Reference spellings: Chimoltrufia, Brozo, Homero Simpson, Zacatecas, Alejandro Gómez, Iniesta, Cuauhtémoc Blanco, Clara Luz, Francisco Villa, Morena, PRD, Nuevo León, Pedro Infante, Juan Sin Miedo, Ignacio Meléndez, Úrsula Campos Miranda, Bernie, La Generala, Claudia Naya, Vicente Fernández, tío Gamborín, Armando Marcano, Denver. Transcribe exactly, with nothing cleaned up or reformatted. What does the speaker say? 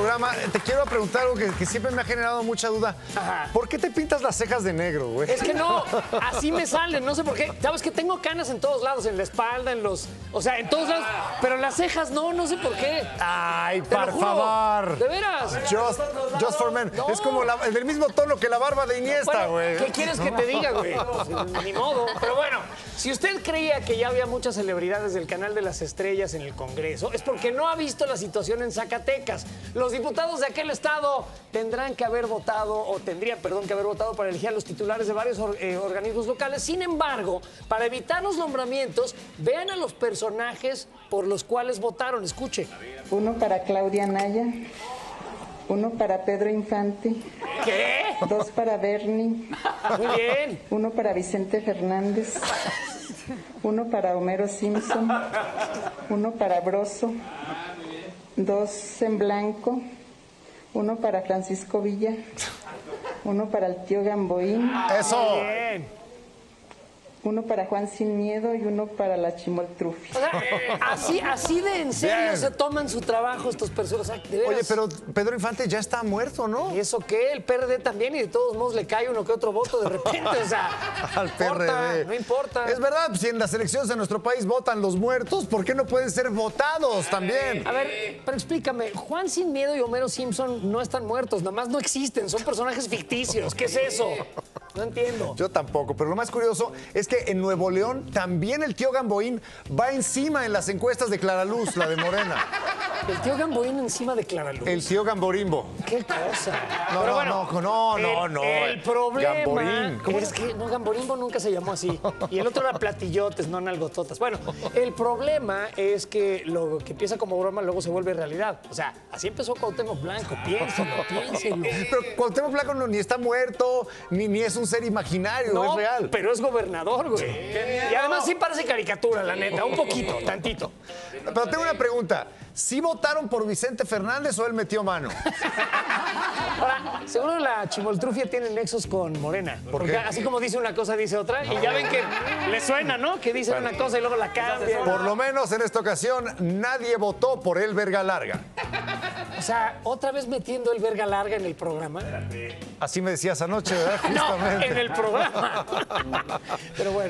programa, te quiero preguntar algo que, que siempre me ha generado mucha duda. Ajá. ¿Por qué te pintas las cejas de negro, güey? Es que no, así me salen, no sé por qué. Sabes que tengo canas en todos lados, en la espalda, en los... O sea, en todos lados, pero las cejas no, no sé por qué. Ay, te por favor. De veras. Just, just for men. No. Es como la, del mismo tono que la barba de Iniesta, güey. Bueno, ¿qué quieres que te diga, güey? Ni modo. Pero bueno, si usted creía que ya había muchas celebridades del canal de las estrellas en el Congreso, es porque no ha visto la situación en Zacatecas. Los diputados de aquel estado tendrán que haber votado, o tendrían, perdón, que haber votado para elegir a los titulares de varios or, eh, organismos locales. Sin embargo, para evitar los nombramientos, vean a los personajes por los cuales votaron. Escuche. Uno para Claudia Naya, uno para Pedro Infante. ¿Qué? Dos para Bernie. Muy bien. Uno para Vicente Fernández. Uno para Homero Simpson. Uno para Brozo. Dos en blanco. Uno para Francisco Villa. Uno para el tío Gamborín. ¡Eso! Bien. Uno para Juan Sin Miedo y uno para la Chimoltrufia. O sea, así, así de en serio Bien. se toman su trabajo estos personajes. Oye, pero Pedro Infante ya está muerto, ¿no? ¿Y eso qué? El P R D también, y de todos modos le cae uno que otro voto de repente. O sea, al no importa, P R D. No importa. Es verdad, si en las elecciones de nuestro país votan los muertos, ¿por qué no pueden ser votados también? A ver, pero explícame, Juan Sin Miedo y Homero Simpson no están muertos, nada más no existen, son personajes ficticios. ¿Qué es eso? No entiendo. Yo tampoco, pero lo más curioso es que en Nuevo León también el tío Gamboín va encima en las encuestas de Clara Luz, la de Morena. ¿El tío Gamboín encima de Clara Luz? El tío Gamborimbo. ¿Qué cosa? No, no, bueno, no, no, no, el, no. El problema Gamborín. ¿Cómo es que no, Gamborimbo nunca se llamó así. Y el otro era Platillotes, no Nalgototas. Bueno, el problema es que lo que empieza como broma luego se vuelve realidad. O sea, así empezó Cuauhtémoc Blanco. Piénsenlo, piénsenlo. Pero Cuauhtémoc Blanco no, ni está muerto, ni, ni es un ser imaginario, no, es real. Pero es gobernador, güey. Sí. Y además sí parece caricatura, la neta, un poquito, tantito. Pero tengo una pregunta. ¿Sí votaron por Vicente Fernández o él metió mano? Ahora, seguro la Chimoltrufia tiene nexos con Morena. ¿Por porque qué? Así como dice una cosa, dice otra. Y ya ven que le suena, ¿no? Que dicen bueno, una cosa y luego la cambian. Por lo menos en esta ocasión nadie votó por el verga larga. O sea, otra vez metiendo el verga larga en el programa. Así me decías anoche, ¿verdad? Justamente. No, en el programa. Pero bueno.